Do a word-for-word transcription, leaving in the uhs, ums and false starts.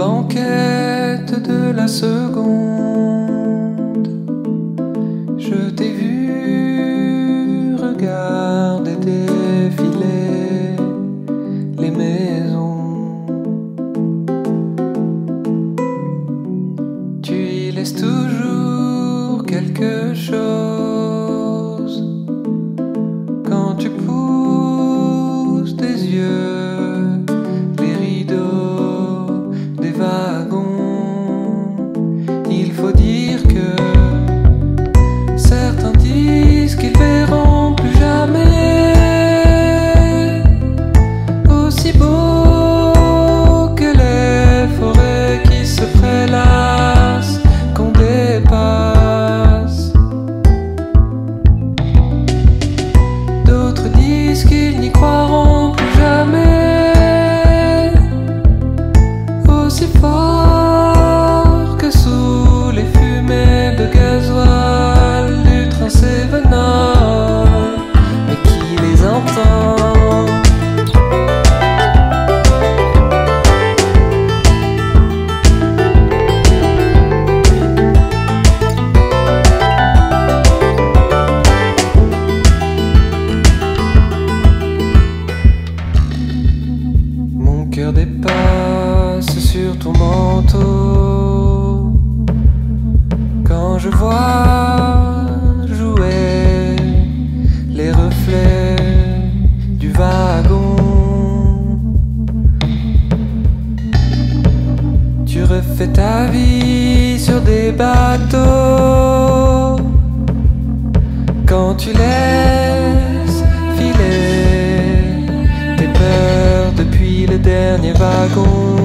banquettes de la seconde. Je t'ai vu regarder défiler les maisons. Tu y laisses toujours quelque chose quand tu pousses des yeux. Mon cœur dépasse sur ton manteau quand je vois jouer les reflets du wagon. Tu refais ta vie sur des bateaux quand tu laisses filer tes peurs depuis le dernier wagon.